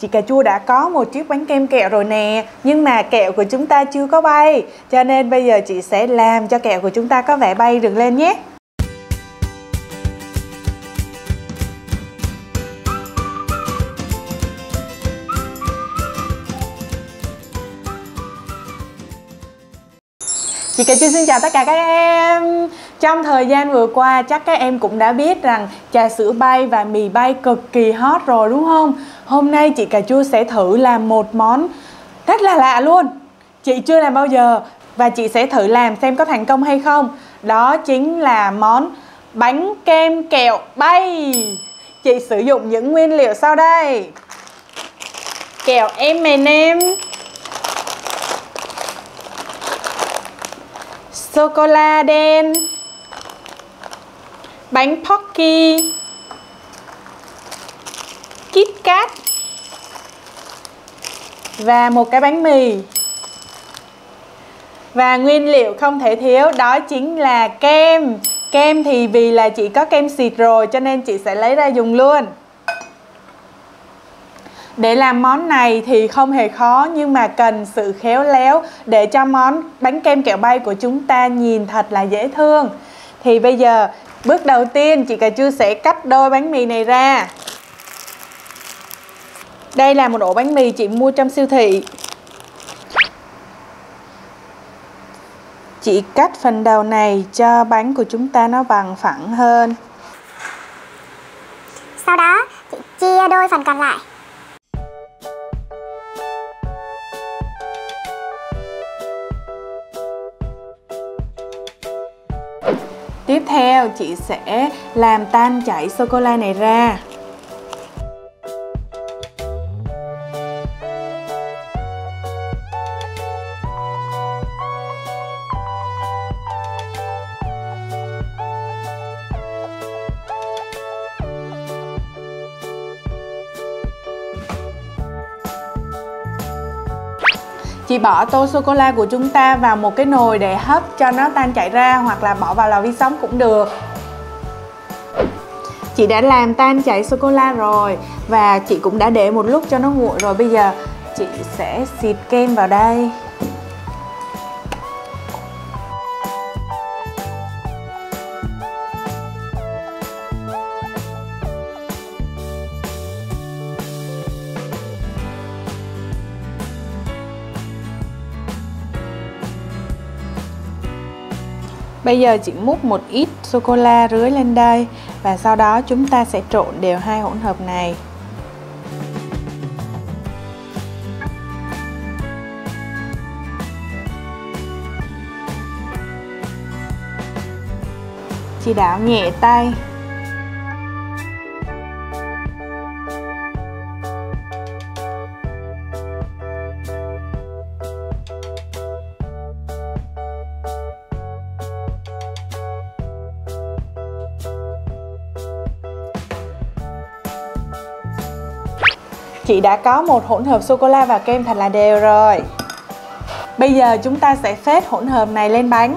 Chị Cà Chua đã có một chiếc bánh kem kẹo rồi nè, nhưng mà kẹo của chúng ta chưa có bay. Cho nên bây giờ chị sẽ làm cho kẹo của chúng ta có vẻ bay được lên nhé. Chị Cà Chua xin chào tất cả các em. Trong thời gian vừa qua chắc các em cũng đã biết rằng trà sữa bay và mì bay cực kỳ hot rồi đúng không? Hôm nay chị Cà Chua sẽ thử làm một món rất là lạ luôn. Chị chưa làm bao giờ và chị sẽ thử làm xem có thành công hay không. Đó chính là món bánh kem kẹo bay. Chị sử dụng những nguyên liệu sau đây: kẹo M&M, sô-cô-la đen, bánh Pocky, KitKat và một cái bánh mì. Và nguyên liệu không thể thiếu đó chính là kem. Kem thì vì là chị có kem xịt rồi cho nên chị sẽ lấy ra dùng luôn. Để làm món này thì không hề khó, nhưng mà cần sự khéo léo để cho món bánh kem kẹo bay của chúng ta nhìn thật là dễ thương. Thì bây giờ bước đầu tiên chị Cà Chua sẽ cắt đôi bánh mì này ra. Đây là một ổ bánh mì chị mua trong siêu thị. Chị cắt phần đầu này cho bánh của chúng ta nó bằng phẳng hơn. Sau đó chị chia đôi phần còn lại. Tiếp theo chị sẽ làm tan chảy sô-cô-la này ra. Chị bỏ tô sô-cô-la của chúng ta vào một cái nồi để hấp cho nó tan chảy ra, hoặc là bỏ vào lò vi sóng cũng được. Chị đã làm tan chảy sô-cô-la rồi và chị cũng đã để một lúc cho nó nguội rồi. Bây giờ chị sẽ xịt kem vào đây. Bây giờ chị múc một ít sô-cô-la rưới lên đây và sau đó chúng ta sẽ trộn đều hai hỗn hợp này. Chị đảo nhẹ tay. Chị đã có một hỗn hợp sô-cô-la và kem thật là đều rồi. Bây giờ chúng ta sẽ phết hỗn hợp này lên bánh.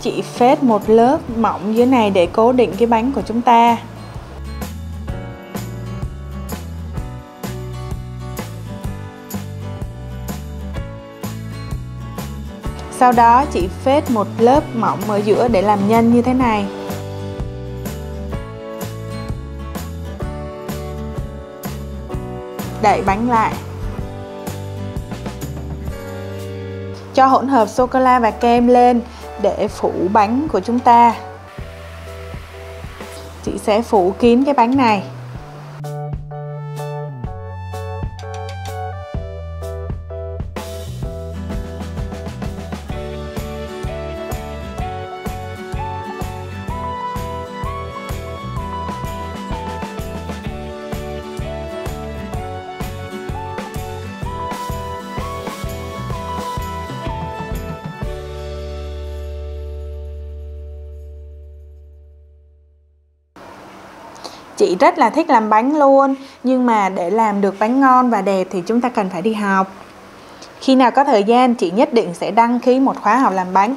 Chị phết một lớp mỏng dưới này để cố định cái bánh của chúng ta. Sau đó chị phết một lớp mỏng ở giữa để làm nhân như thế này. Đậy bánh lại. Cho hỗn hợp sô-cô-la và kem lên để phủ bánh của chúng ta. Chị sẽ phủ kín cái bánh này. Chị rất là thích làm bánh luôn, nhưng mà để làm được bánh ngon và đẹp thì chúng ta cần phải đi học. Khi nào có thời gian chị nhất định sẽ đăng ký một khóa học làm bánh.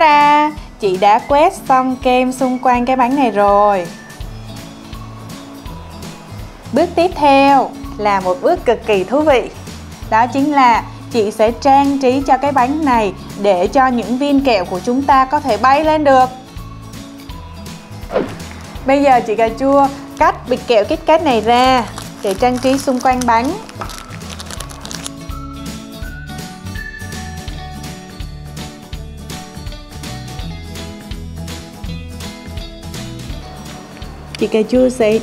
Ta-da! Chị đã quét xong kem xung quanh cái bánh này rồi. Bước tiếp theo là một bước cực kỳ thú vị. Đó chính là chị sẽ trang trí cho cái bánh này để cho những viên kẹo của chúng ta có thể bay lên được. Bây giờ chị Cà Chua cắt bịch kẹo KitKat này ra để trang trí xung quanh bánh. Chị Cà Chua sẽ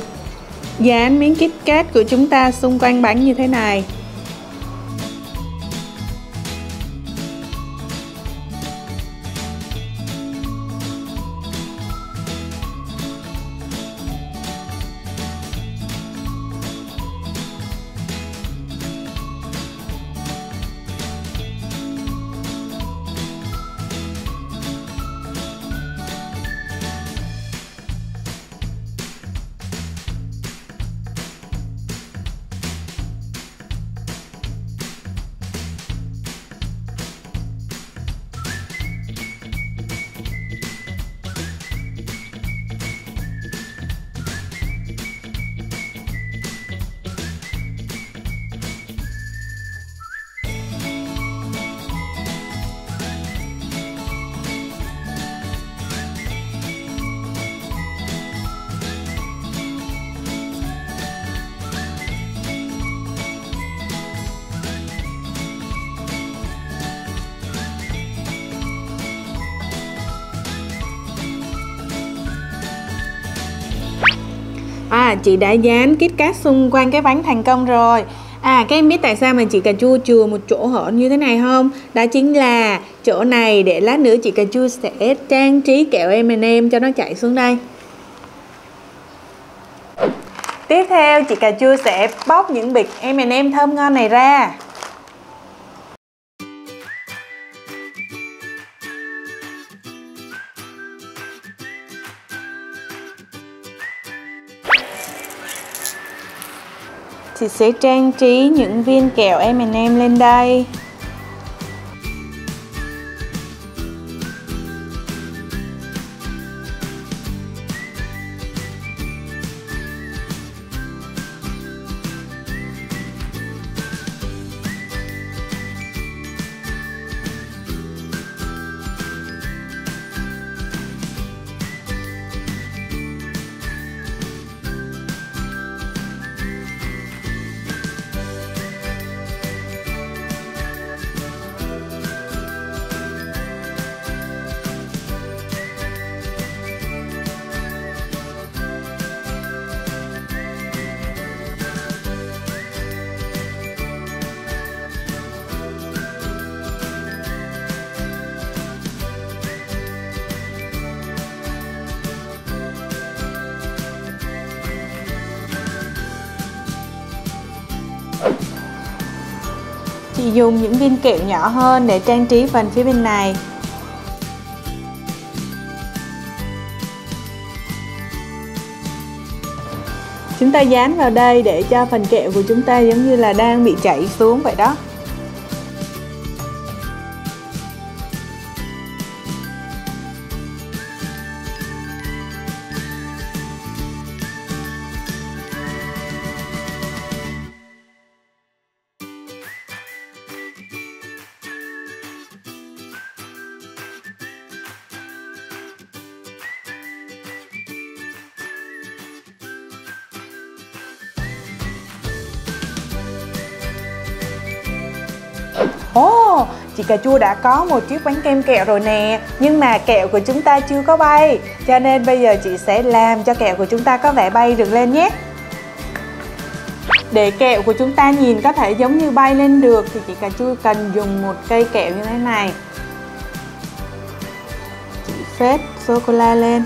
dán miếng KitKat của chúng ta xung quanh bánh như thế này. Chị đã dán KitKat xung quanh cái bánh thành công rồi. Các em biết tại sao mà chị Cà Chua chừa một chỗ hở như thế này không? Đó chính là chỗ này để lát nữa chị Cà Chua sẽ trang trí kẹo M&M cho nó chảy xuống đây. Tiếp theo chị Cà Chua sẽ bóc những bịch M&M thơm ngon này ra. Chị sẽ trang trí những viên kẹo M&M lên đây. Chị dùng những viên kẹo nhỏ hơn để trang trí phần phía bên này. Chúng ta dán vào đây để cho phần kẹo của chúng ta giống như là đang bị chảy xuống vậy đó. Chị Cà Chua đã có một chiếc bánh kem kẹo rồi nè. Nhưng mà kẹo của chúng ta chưa có bay. Cho nên bây giờ chị sẽ làm cho kẹo của chúng ta có vẻ bay được lên nhé. Để kẹo của chúng ta nhìn có thể giống như bay lên được thì chị Cà Chua cần dùng một cây kẹo như thế này. Chị phết sô-cô-la lên.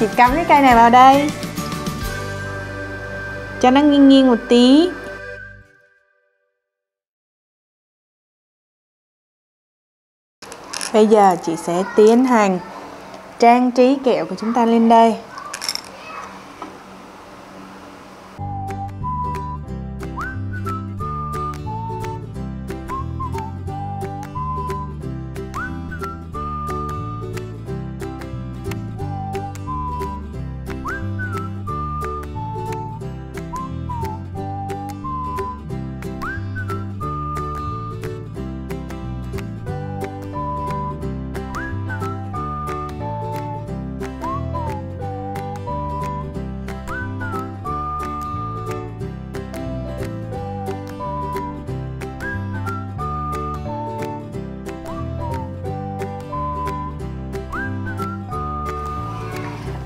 Chị cắm cái cây này vào đây cho nó nghiêng nghiêng một tí. Bây giờ chị sẽ tiến hành trang trí kẹo của chúng ta lên đây.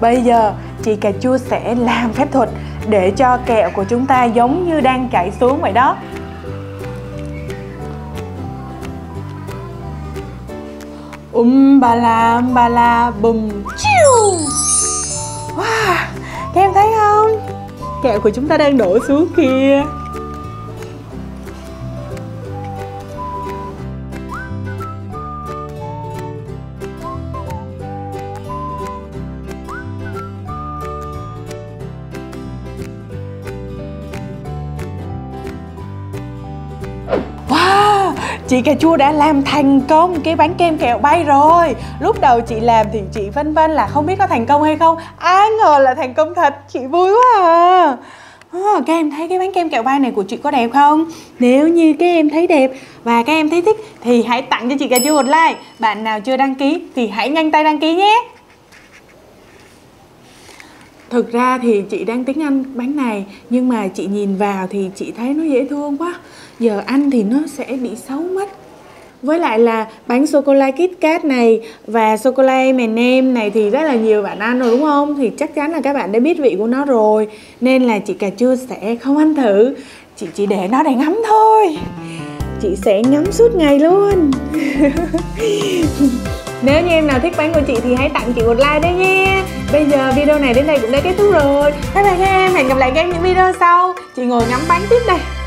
Bây giờ chị Cà Chua sẽ làm phép thuật để cho kẹo của chúng ta giống như đang chảy xuống vậy đó. Ba la bùm chiu. Wow, các em thấy không? Kẹo của chúng ta đang đổ xuống kìa. Chị Cà Chua đã làm thành công cái bánh kem kẹo bay rồi. Lúc đầu chị làm thì chị vân vân là không biết có thành công hay không. Ai ngờ là thành công thật, chị vui quá à. Các em thấy cái bánh kem kẹo bay này của chị có đẹp không? Nếu như các em thấy đẹp và các em thấy thích thì hãy tặng cho chị Cà Chua một like. Bạn nào chưa đăng ký thì hãy nhanh tay đăng ký nhé. Thực ra thì chị đang tính ăn bánh này, nhưng mà chị nhìn vào thì chị thấy nó dễ thương quá. Giờ ăn thì nó sẽ bị xấu mất. Với lại là bánh sô-cô-la KitKat này và sô-cô-la M&M này thì rất là nhiều bạn ăn rồi đúng không? Thì chắc chắn là các bạn đã biết vị của nó rồi. Nên là chị Cà Chua sẽ không ăn thử. Chị chỉ để nó để ngắm thôi. Chị sẽ ngắm suốt ngày luôn. Nếu như em nào thích bánh của chị thì hãy tặng chị một like đấy nha. Bây giờ video này đến đây cũng đã kết thúc rồi. Bye bye các em, hẹn gặp lại các em những video sau. Chị ngồi ngắm bánh tiếp đây.